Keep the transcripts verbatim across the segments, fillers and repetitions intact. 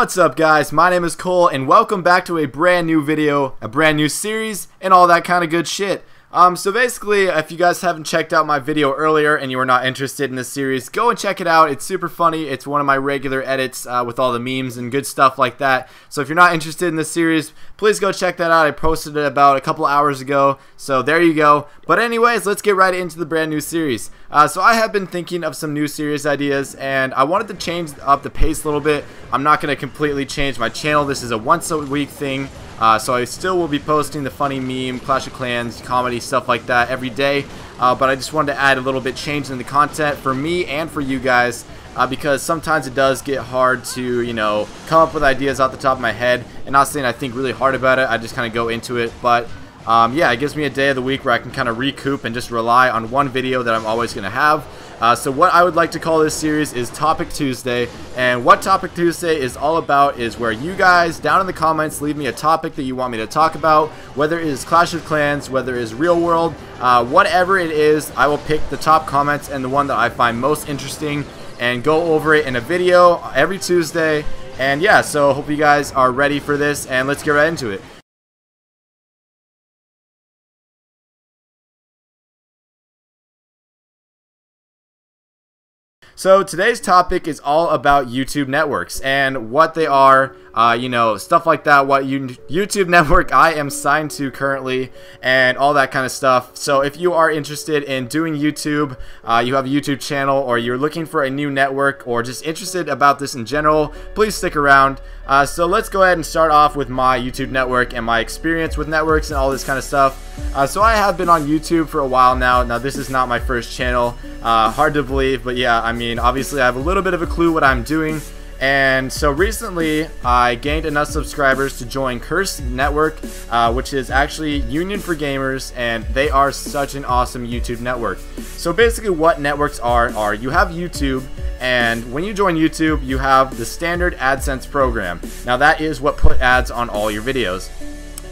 What's up, guys? My name is Cole and welcome back to a brand new video, a brand new series, and all that kind of good shit. Um, so basically, if you guys haven't checked out my video earlier and you were not interested in this series, go and check it out. It's super funny. It's one of my regular edits uh, with all the memes and good stuff like that. So if you're not interested in this series, please go check that out. I posted it about a couple hours ago, so there you go. But anyways, let's get right into the brand new series. Uh, so I have been thinking of some new series ideas, and I wanted to change up the pace a little bit. I'm not going to completely change my channel. This is a once a week thing. Uh, so I still will be posting the funny meme, Clash of Clans, comedy, stuff like that every day. Uh, but I just wanted to add a little bit change in the content for me and for you guys. Uh, because sometimes it does get hard to, you know, come up with ideas off the top of my head. And not saying I think really hard about it, I just kind of go into it. But um, yeah, it gives me a day of the week where I can kind of recoup and just rely on one video that I'm always going to have. Uh, so what I would like to call this series is Topic Tuesday, and what Topic Tuesday is all about is where you guys down in the comments leave me a topic that you want me to talk about, whether it is Clash of Clans, whether it is real world, uh, whatever it is. I will pick the top comments and the one that I find most interesting and go over it in a video every Tuesday. And yeah, so hope you guys are ready for this, and let's get right into it. So today's topic is all about YouTube networks and what they are, uh, you know, stuff like that, what you, YouTube network I am signed to currently and all that kind of stuff. So if you are interested in doing YouTube, uh, you have a YouTube channel, or you're looking for a new network, or just interested about this in general, please stick around. Uh, so let's go ahead and start off with my YouTube network and my experience with networks and all this kind of stuff. Uh, so I have been on YouTube for a while now. Now this is not my first channel, uh, hard to believe, but yeah, I mean, obviously I have a little bit of a clue what I'm doing. And so recently I gained enough subscribers to join Curse Network, uh, which is actually Union for Gamers, and they are such an awesome YouTube network. So basically what networks are, are you have YouTube, and when you join YouTube you have the standard AdSense program. Now that is what put ads on all your videos.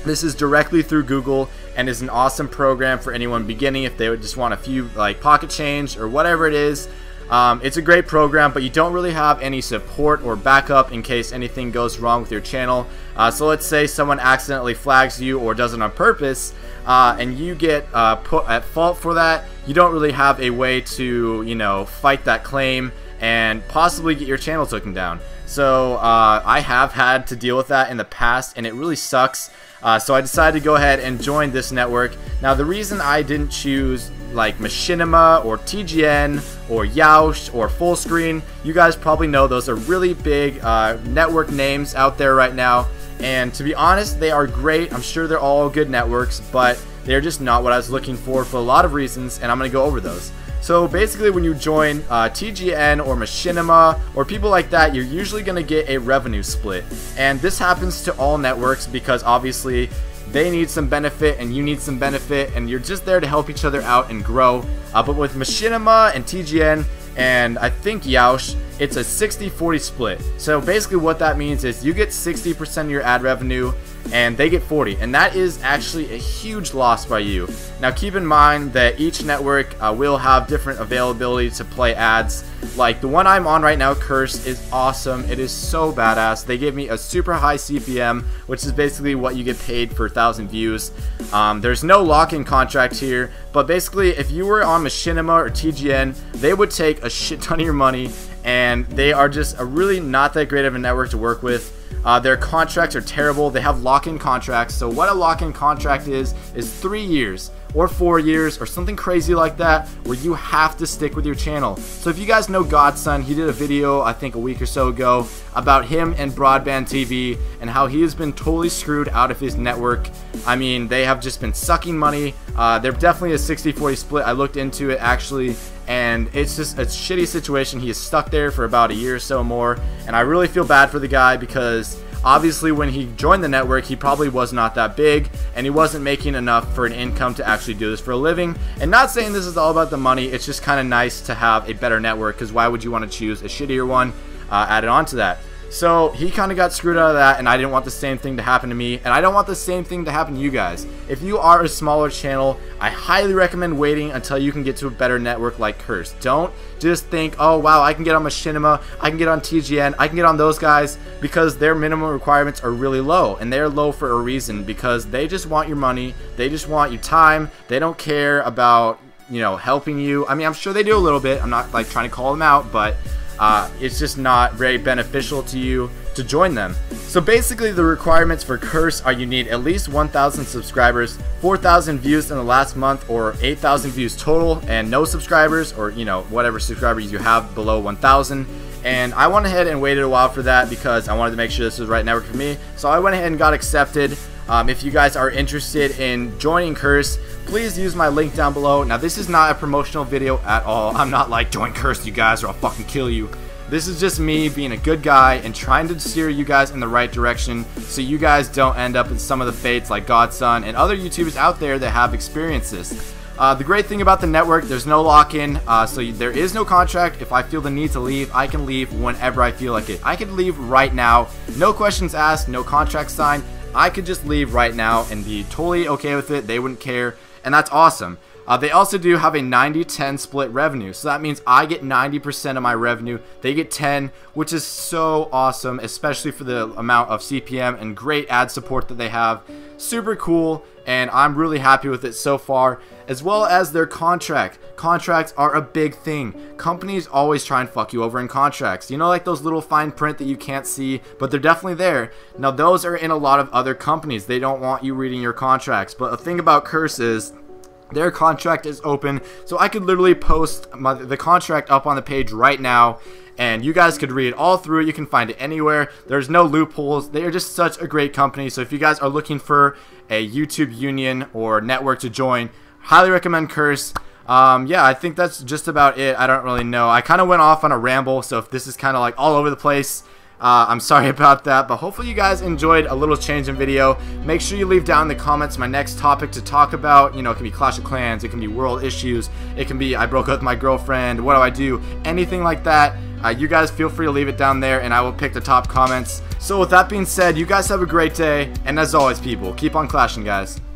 This is directly through Google and is an awesome program for anyone beginning if they would just want a few like pocket change or whatever it is. Um, it's a great program, but you don't really have any support or backup in case anything goes wrong with your channel. Uh, so let's say someone accidentally flags you or does it on purpose, uh, and you get uh, put at fault for that. You don't really have a way to, you know, fight that claim and possibly get your channel taken down. So uh, I have had to deal with that in the past, and it really sucks. Uh, so I decided to go ahead and join this network. Now the reason I didn't choose like Machinima or T G N or Yoush or Fullscreen, you guys probably know those are really big uh, network names out there right now, and to be honest they are great. I'm sure they're all good networks, but they're just not what I was looking for for a lot of reasons, and I'm gonna go over those. So basically when you join uh, T G N or Machinima or people like that, you're usually going to get a revenue split, and this happens to all networks because obviously they need some benefit and you need some benefit, and you're just there to help each other out and grow. Uh, but with Machinima and T G N and I think Yoush, it's a sixty forty split. So basically what that means is you get sixty percent of your ad revenue and they get forty, and that is actually a huge loss by you. Now keep in mind that each network uh, will have different availability to play ads. Like the one I'm on right now, Curse, is awesome. It is so badass. They give me a super high C P M, which is basically what you get paid for one thousand views. Um, there's no lock-in contract here, but basically if you were on Machinima or T G N, they would take a shit ton of your money, and they are just a really not that great of a network to work with. Uh, their contracts are terrible. They have lock-in contracts. So what a lock-in contract is, is three years or four years or something crazy like that, where you have to stick with your channel. So if you guys know Godson, he did a video I think a week or so ago about him and Broadband T V and how he has been totally screwed out of his network. I mean, they have just been sucking money. Uh, they're definitely a sixty forty split. I looked into it actually, and it's just a shitty situation. He is stuck there for about a year or so more, and I really feel bad for the guy because obviously when he joined the network he probably was not that big and he wasn't making enough for an income to actually do this for a living. And not saying this is all about the money, it's just kind of nice to have a better network, because why would you want to choose a shittier one uh, added on to that? So he kind of got screwed out of that, and I didn't want the same thing to happen to me, and I don't want the same thing to happen to you guys. If you are a smaller channel, I highly recommend waiting until you can get to a better network like Curse. Don't just think, oh wow, I can get on Machinima, I can get on T G N, I can get on those guys, because their minimum requirements are really low, and they're low for a reason, because they just want your money, they just want your time, they don't care about, you know, helping you. I mean, I'm sure they do a little bit, I'm not like trying to call them out, but Uh, it's just not very beneficial to you to join them. So basically the requirements for Curse are you need at least one thousand subscribers, four thousand views in the last month, or eight thousand views total, and no subscribers, or you know, whatever subscribers you have below one thousand. And I went ahead and waited a while for that because I wanted to make sure this was the right network for me. So I went ahead and got accepted. Um, if you guys are interested in joining Curse, please use my link down below. Now this is not a promotional video at all. I'm not like, join Curse you guys or I'll fucking kill you. This is just me being a good guy and trying to steer you guys in the right direction so you guys don't end up in some of the fates like Godson and other YouTubers out there that have experiences. Uh, the great thing about the network, there's no lock-in, uh, so you, there is no contract. If I feel the need to leave, I can leave whenever I feel like it. I could leave right now, no questions asked, no contract signed. I could just leave right now and be totally okay with it. They wouldn't care, and that's awesome. Uh, they also do have a ninety ten split revenue, so that means I get ninety percent of my revenue, they get ten, which is so awesome, especially for the amount of C P M and great ad support that they have. Super cool, and I'm really happy with it so far, as well as their contract. Contracts are a big thing. Companies always try and fuck you over in contracts. You know, like those little fine print that you can't see, but they're definitely there. Now, those are in a lot of other companies. They don't want you reading your contracts, but the thing about Curse is their contract is open, so I could literally post my, the contract up on the page right now, and you guys could read all through it. You can find it anywhere. There's no loopholes. They are just such a great company. So if you guys are looking for a YouTube union or network to join, highly recommend Curse. Um, yeah, I think that's just about it. I don't really know. I kind of went off on a ramble, so if this is kind of like all over the place, Uh, I'm sorry about that, but hopefully you guys enjoyed a little change in video. Make sure you leave down in the comments my next topic to talk about. You know, it can be Clash of Clans, it can be world issues, it can be I broke up with my girlfriend, what do I do, anything like that. Uh, you guys feel free to leave it down there and I will pick the top comments. So with that being said, you guys have a great day, and as always people, keep on clashing guys.